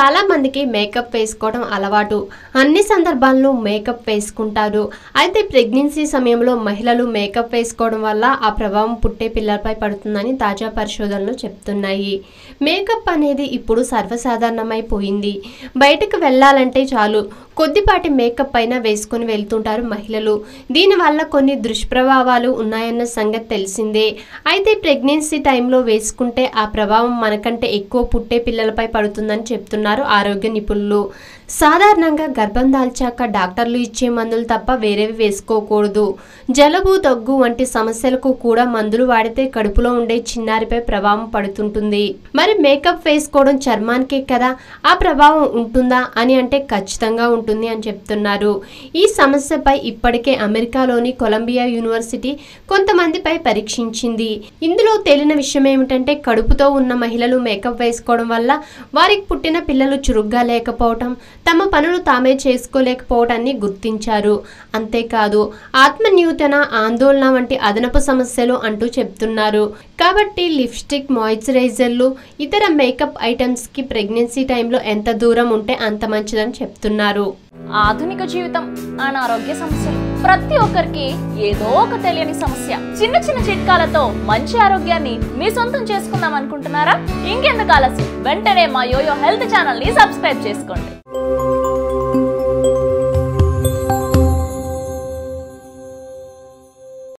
చాలా మందికి మేకప్ వేసుకోవడం అలవాటు. అన్ని సందర్భాల్లో మేకప్ వేసుకుంటారు. అయితే ప్రెగ్నెన్సీ సమయంలో మహిళలు మేకప్ వేసుకోవడం వల్ల ఆ ప్రభావం పుట్టే పిల్లలపై పడుతుందని తాజా పరిశోధనలు చెప్తున్నాయి. మేకప్ అనేది ఇప్పుడు సర్వసాధారణమైపోయింది. బయటకు వెళ్ళాలంటే చాలు కొద్దిపాటి మేకప్ పైన వేసుకొని వెళ్తుంటారు మహిళలు. దీనివల్ల కొన్ని దుష్ప్రభావాలు ఉన్నాయన్న సంగతి తెలిసిందే. అయితే ప్రెగ్నెన్సీ టైంలో వేసుకుంటే ఆ ప్రభావం మనకంటే ఎక్కువ పుట్టే పిల్లలపై పడుతుందని చెప్తున్నారు ఆరోగ్య నిపుణులు. సాధారణంగా గర్భం దాల్చాక డాక్టర్లు ఇచ్చే మందులు తప్ప వేరేవి వేసుకోకూడదు. జలుబు, దగ్గు వంటి సమస్యలకు కూడా మందులు వాడితే కడుపులో ఉండే చిన్నారిపై ప్రభావం పడుతుంటుంది. మరి మేకప్ వేసుకోవడం చర్మానికే కదా, ఆ ప్రభావం ఉంటుందా అని అంటే ఖచ్చితంగా ఉంటుంది అని చెప్తున్నారు. ఈ సమస్యపై ఇప్పటికే అమెరికాలోని కొలంబియా యూనివర్సిటీ కొంతమందిపై పరీక్షించింది. ఇందులో తేలిన విషయం ఏమిటంటే, కడుపుతో ఉన్న మహిళలు మేకప్ వేసుకోవడం వల్ల వారికి పుట్టిన పిల్లలు చురుగ్గా లేకపోవటం, తమ పనులు తామే చేసుకోలేకపోవటాన్ని గుర్తించారు. అంతేకాదు ఆత్మన్యూతన ఆందోళన వంటి అదనపు సమస్యలు అంటూ చెప్తున్నారు. కాబట్టి లిప్స్టిక్, మాయిశ్చరైజర్లు, ఇతర మేకప్ ఐటమ్స్కి ప్రెగ్నెన్సీ టైంలో ఎంత దూరం ఉంటే అంత మంచిదని చెప్తున్నారు. ఆధునిక జీవితం, అనారోగ్య సమస్యలు, ప్రతి ఒక్కరికి ఏదో ఒక తెలియని సమస్య. చిన్న చిన్న చిట్కాలతో మంచి ఆరోగ్యాన్ని మీ సొంతం చేసుకుందాం అనుకుంటున్నారా? ఇంకెందుకు ఆలస్యం, వెంటనే మా యోయో హెల్త్ ఛానల్ ని సబ్స్క్రైబ్ చేసుకోండి.